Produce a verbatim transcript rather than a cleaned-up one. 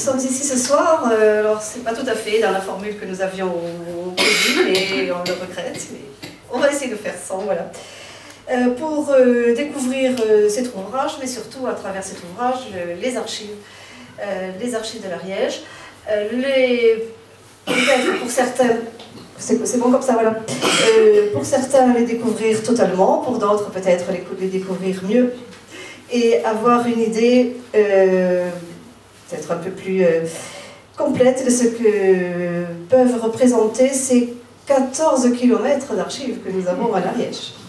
sommes ici ce soir, euh, alors c'est pas tout à fait dans la formule que nous avions au début et on le regrette, mais on va essayer de faire sans, voilà. Euh, pour euh, découvrir euh, cet ouvrage, mais surtout à travers cet ouvrage, euh, les archives, euh, les archives de l'Ariège, euh, les... pour certains, c'est bon comme ça, voilà. Euh, pour certains, les découvrir totalement, pour d'autres peut-être les, les découvrir mieux, et avoir une idée euh, peut-être un peu plus euh, complète de ce que peuvent représenter ces quatorze kilomètres d'archives que nous avons à l'Ariège.